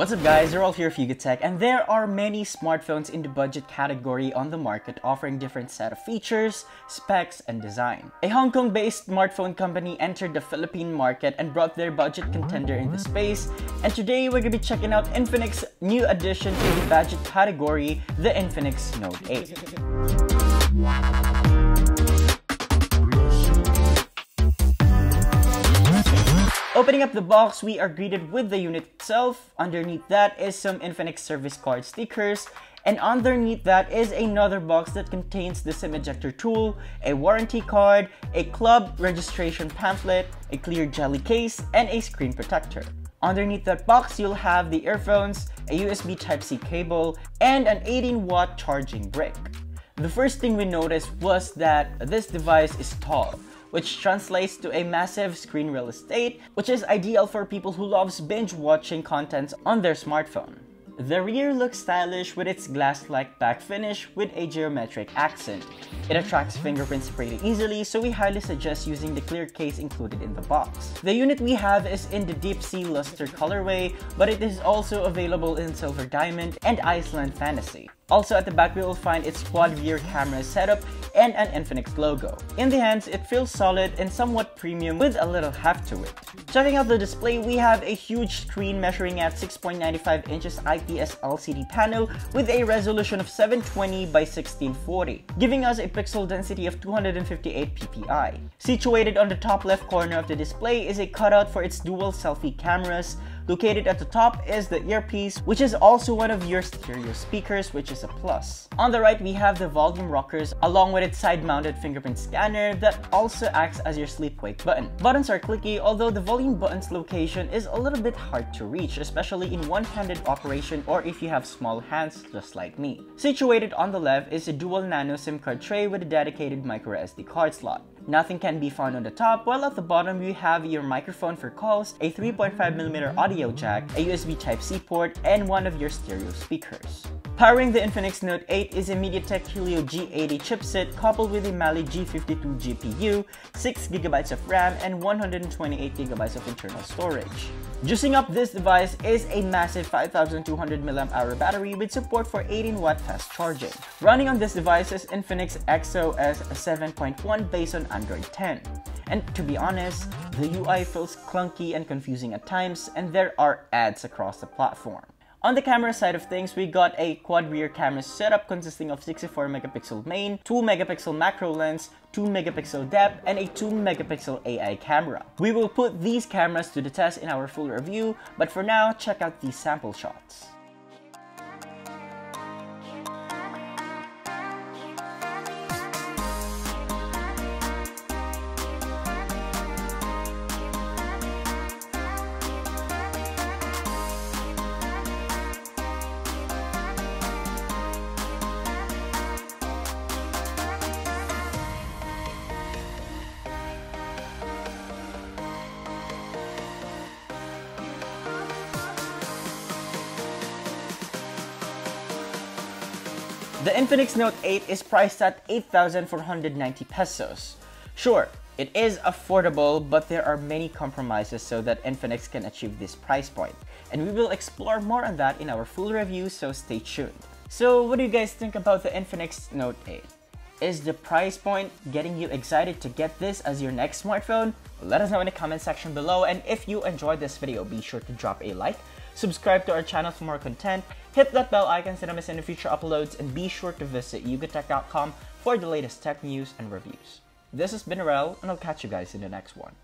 What's up guys, Rolf here for YugaTech, and there are many smartphones in the budget category on the market offering different set of features, specs, and design. A Hong Kong-based smartphone company entered the Philippine market and brought their budget contender into space, and today we're gonna be checking out Infinix's new addition to the budget category, the Infinix Note 8. Opening up the box, we are greeted with the unit itself. Underneath that is some Infinix service card stickers, and underneath that is another box that contains the SIM ejector tool, a warranty card, a club registration pamphlet, a clear jelly case, and a screen protector. Underneath that box, you'll have the earphones, a USB Type-C cable, and an 18-watt charging brick. The first thing we noticed was that this device is tall, which translates to a massive screen real estate, which is ideal for people who loves binge-watching contents on their smartphone. The rear looks stylish with its glass-like back finish with a geometric accent. It attracts fingerprints pretty easily, so we highly suggest using the clear case included in the box. The unit we have is in the Deep Sea Luster colorway, but it is also available in Silver Diamond and Iceland Fantasy. Also at the back, we will find its quad rear camera setup and an Infinix logo. In the hands, it feels solid and somewhat premium with a little heft to it. Checking out the display, we have a huge screen measuring at 6.95 inches IPS LCD panel with a resolution of 720 by 1640, giving us a pixel density of 258 ppi. Situated on the top left corner of the display is a cutout for its dual selfie cameras. Located at the top is the earpiece, which is also one of your stereo speakers, which is a plus. On the right, we have the volume rockers along with its side-mounted fingerprint scanner that also acts as your sleep-wake button. Buttons are clicky, although the volume button's location is a little bit hard to reach, especially in one-handed operation or if you have small hands just like me. Situated on the left is a dual nano SIM card tray with a dedicated microSD card slot. Nothing can be found on the top, while at the bottom you have your microphone for calls, a 3.5mm audio jack, a USB Type-C port, and one of your stereo speakers. Powering the Infinix Note 8 is a MediaTek Helio G80 chipset coupled with a Mali G52 GPU, 6GB of RAM, and 128GB of internal storage. Juicing up this device is a massive 5200 mAh battery with support for 18-watt fast charging. Running on this device is Infinix XOS 7.1 based on Android 10. And to be honest, the UI feels clunky and confusing at times, and there are ads across the platform. On the camera side of things, we got a quad rear camera setup consisting of 64MP main, 2MP macro lens, 2MP depth, and a 2MP AI camera. We will put these cameras to the test in our full review, but for now, check out these sample shots. The Infinix Note 8 is priced at 8,490 pesos. Sure, it is affordable, but there are many compromises so that Infinix can achieve this price point. And we will explore more on that in our full review, so stay tuned. So what do you guys think about the Infinix Note 8? Is the price point getting you excited to get this as your next smartphone? Let us know in the comment section below, and if you enjoyed this video, be sure to drop a like, subscribe to our channel for more content, hit that bell icon so you don't miss any future uploads, and be sure to visit yugatech.com for the latest tech news and reviews. This has been Rel, and I'll catch you guys in the next one.